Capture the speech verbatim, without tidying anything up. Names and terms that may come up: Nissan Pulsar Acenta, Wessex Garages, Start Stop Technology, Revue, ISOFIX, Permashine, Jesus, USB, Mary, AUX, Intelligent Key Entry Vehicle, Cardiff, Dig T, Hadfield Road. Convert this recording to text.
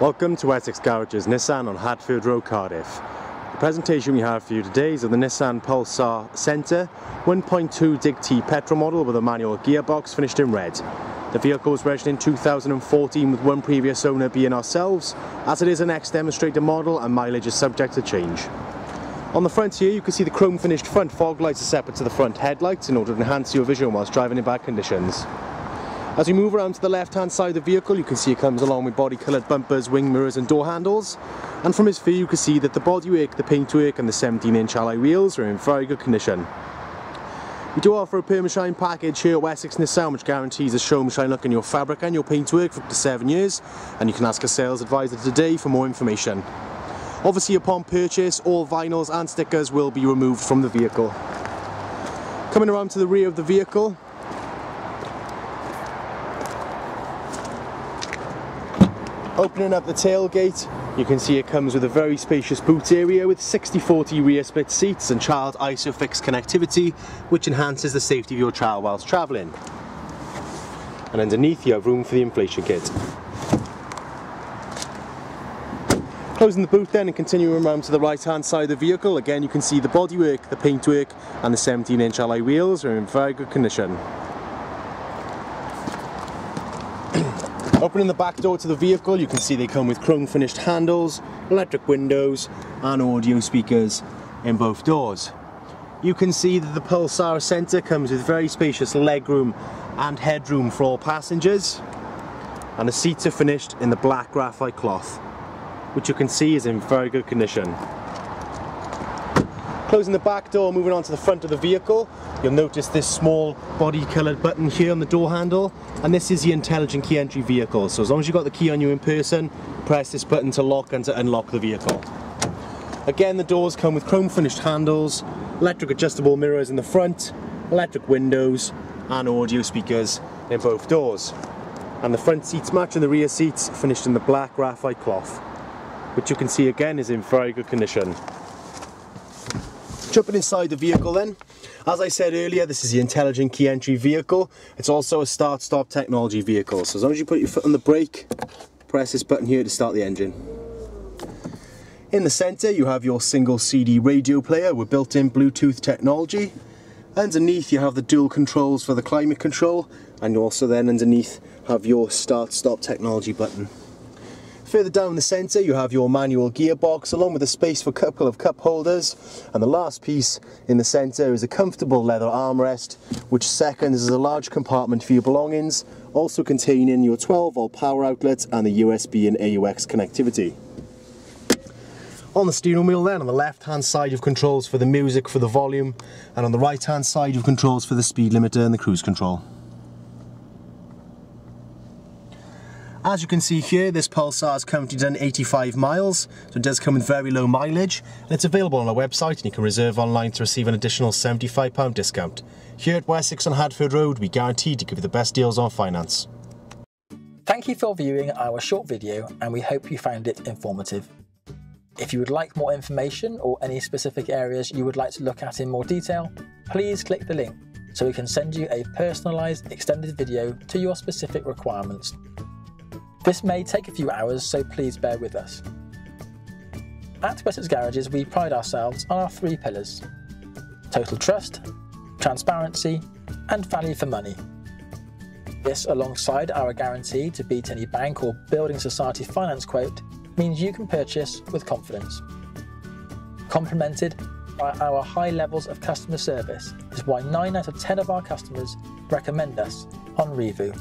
Welcome to Wessex Garages Nissan on Hadfield Road, Cardiff. The presentation we have for you today is of the Nissan Pulsar Acenta one point two Dig T petrol model with a manual gearbox finished in red. The vehicle was registered in two thousand fourteen with one previous owner being ourselves, as it is an ex-demonstrator model and mileage is subject to change. On the front here you can see the chrome finished front fog lights are separate to the front headlights in order to enhance your vision whilst driving in bad conditions. As we move around to the left hand side of the vehicle you can see it comes along with body coloured bumpers, wing mirrors and door handles, and from this view you can see that the bodywork, the paintwork and the seventeen inch alloy wheels are in very good condition. We do offer a Permashine package here at Wessex Nissan which guarantees a show and shine look in your fabric and your paintwork for up to seven years, and you can ask a sales advisor today for more information. Obviously, upon purchase, all vinyls and stickers will be removed from the vehicle. Coming around to the rear of the vehicle, opening up the tailgate, you can see it comes with a very spacious boot area with sixty forty rear split seats and child ISOFIX connectivity, which enhances the safety of your child whilst travelling. And underneath, you have room for the inflation kit. Closing the boot then and continuing around to the right hand side of the vehicle, again you can see the bodywork, the paintwork and the seventeen inch alloy wheels are in very good condition. Opening the back door to the vehicle you can see they come with chrome finished handles, electric windows and audio speakers in both doors. You can see that the Pulsar Acenta comes with very spacious legroom and headroom for all passengers, and the seats are finished in the black graphite cloth, which you can see is in very good condition. Closing the back door, moving on to the front of the vehicle, you'll notice this small body coloured button here on the door handle, and this is the Intelligent Key Entry Vehicle, so as long as you've got the key on you in person, press this button to lock and to unlock the vehicle. Again, the doors come with chrome finished handles, electric adjustable mirrors in the front, electric windows and audio speakers in both doors. And the front seats matching the rear seats, finished in the black graphite cloth, which you can see again is in very good condition. Jumping inside the vehicle then, as I said earlier, this is the Intelligent Key Entry Vehicle. It's also a Start Stop Technology vehicle, so as long as you put your foot on the brake, press this button here to start the engine. In the centre you have your single C D radio player with built-in Bluetooth technology. Underneath you have the dual controls for the climate control, and you also then underneath have your Start Stop Technology button. Further down the centre you have your manual gearbox along with a space for a couple of cup holders, and the last piece in the centre is a comfortable leather armrest which seconds as a large compartment for your belongings, also containing your twelve volt power outlets and the U S B and A U X connectivity. On the steering wheel then, on the left hand side you've controls for the music, for the volume, and on the right hand side you've controls for the speed limiter and the cruise control. As you can see here, this Pulsar has currently done eighty-five miles, so it does come with very low mileage, and it's available on our website and you can reserve online to receive an additional seventy-five pound discount. Here at Wessex on Hadfield Road, we guarantee to give you the best deals on finance. Thank you for viewing our short video and we hope you found it informative. If you would like more information or any specific areas you would like to look at in more detail, please click the link so we can send you a personalised extended video to your specific requirements. This may take a few hours, so please bear with us. At Wessex Garages, we pride ourselves on our three pillars: total trust, transparency, and value for money. This, alongside our guarantee to beat any bank or building society finance quote, means you can purchase with confidence. Complemented by our high levels of customer service is why nine out of ten of our customers recommend us on Revue.